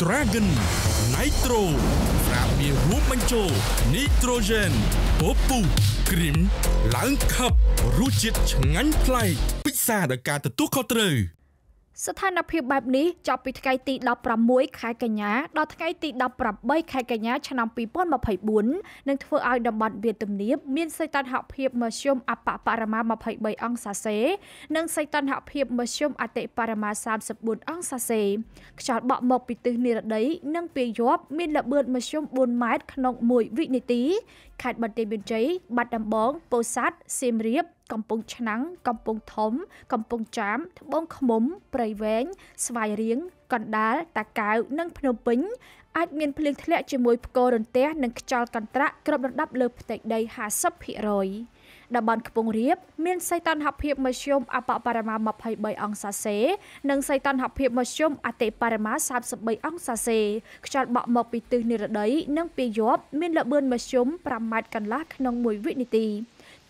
Dragon Nitroมีรูปมันโจนิโตรเจนโปปูกริมล้างขับรู้จิตงั้นไพลพิซซ่าดักการตะตุกเขาเตยสถานภิบแบบนี้จะปิดไกติดาวปรับมวยขายกัญญาดาวไกติดาวปรับใบขายกัญญาชนะปีป้อนมาไผ่บุญนั่งเพื่อเอาดำบันเบียดตุ่มเนี้ยมีนไซตันหักเพียบมาชมอปปะปารามามาไผ่ใบอังสาเซนั่งไซตันหักเพียบมาชมอเตปารามา30 บุญอังสาเซชาดบะหมกปิดตึงนี่ระดับนั่งเปียยบมีนละเบิดมาชมบุญไม้ขนมมวยวินิตีขาดบันเตบินใจบัดดำบ้องโปซัดเซมเรียบกำปงฉนังกำปงถมกำปงจามทบองขมมเปรย์แหวนสวายเรียงกันดาตะกาวนั่งพนมปิ้งอาจมีเพลิงทะเลจมวยโกรนเตะนั่งจอกันตระกระดับดับเลือบแต่ใดหาซับผิรอยดับบอลกระปงเรียบเมียนไซตันหับเพียบมาชมอปะปารามามาไผ่ใบอังซาเซนังไซตันหับเพียบมาชมอเตปารามา30 ใบอังซาเซขจัดบะหมอกปีตือในระดับนั่งเปียยบเมียนละเบินมาชมประมาทกันลักนองมวยวินิตี